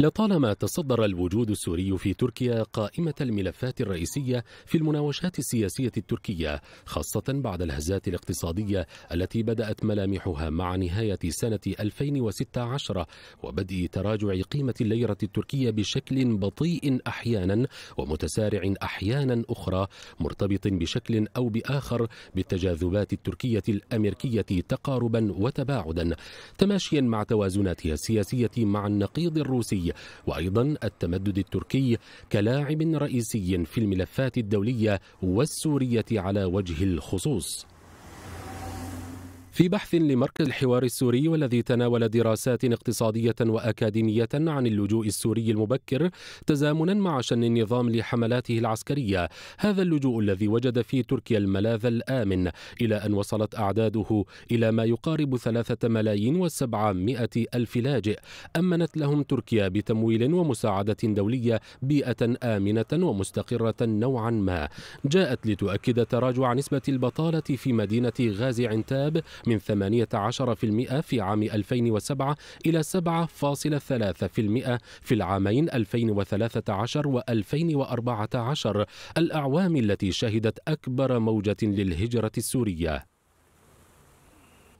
لطالما تصدر الوجود السوري في تركيا قائمة الملفات الرئيسية في المناوشات السياسية التركية، خاصة بعد الهزات الاقتصادية التي بدأت ملامحها مع نهاية سنة 2016 وبدء تراجع قيمة الليرة التركية بشكل بطيء أحيانا ومتسارع أحيانا أخرى، مرتبط بشكل أو بآخر بالتجاذبات التركية الأمريكية تقاربا وتباعدا، تماشيا مع توازناتها السياسية مع النقيض الروسي، وأيضا التمدد التركي كلاعب رئيسي في الملفات الدولية والسورية على وجه الخصوص. في بحث لمركز الحوار السوري والذي تناول دراسات اقتصادية وأكاديمية عن اللجوء السوري المبكر تزامنا مع شن النظام لحملاته العسكرية، هذا اللجوء الذي وجد في تركيا الملاذ الآمن، إلى أن وصلت أعداده إلى ما يقارب 3,700,000 لاجئ، أمنت لهم تركيا بتمويل ومساعدة دولية بيئة آمنة ومستقرة نوعا ما، جاءت لتؤكد تراجع نسبة البطالة في مدينة غازي عنتاب من 18% في عام 2007 إلى 7.3% في العامين 2013 و2014، الأعوام التي شهدت أكبر موجة للهجرة السورية.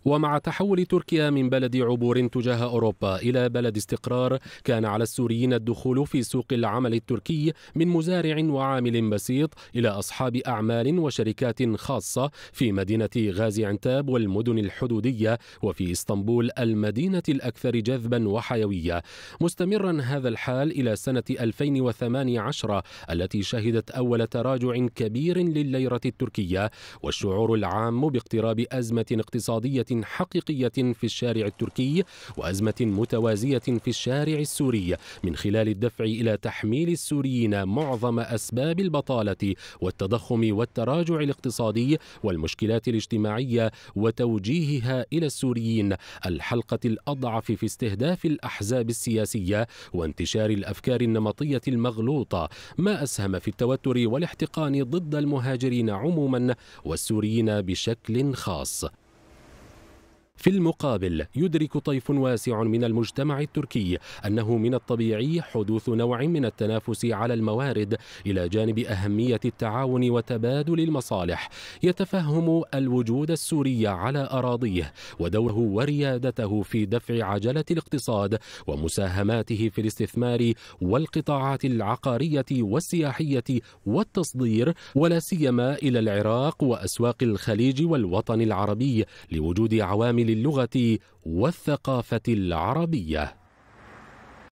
ومع تحول تركيا من بلد عبور تجاه أوروبا إلى بلد استقرار، كان على السوريين الدخول في سوق العمل التركي من مزارع وعامل بسيط إلى أصحاب أعمال وشركات خاصة في مدينة غازي عنتاب والمدن الحدودية، وفي إسطنبول المدينة الأكثر جذبا وحيوية، مستمرا هذا الحال إلى سنة 2018 التي شهدت أول تراجع كبير للليرة التركية، والشعور العام باقتراب أزمة اقتصادية حقيقية في الشارع التركي وأزمة متوازية في الشارع السوري، من خلال الدفع إلى تحميل السوريين معظم أسباب البطالة والتضخم والتراجع الاقتصادي والمشكلات الاجتماعية، وتوجيهها إلى السوريين الحلقة الأضعف في استهداف الأحزاب السياسية وانتشار الأفكار النمطية المغلوطة، ما أسهم في التوتر والاحتقان ضد المهاجرين عموما والسوريين بشكل خاص. في المقابل، يدرك طيف واسع من المجتمع التركي أنه من الطبيعي حدوث نوع من التنافس على الموارد، إلى جانب أهمية التعاون وتبادل المصالح، يتفهم الوجود السوري على أراضيه ودوره وريادته في دفع عجلة الاقتصاد ومساهماته في الاستثمار والقطاعات العقارية والسياحية والتصدير، ولا سيما إلى العراق وأسواق الخليج والوطن العربي لوجود عوامل اللغة والثقافة العربية.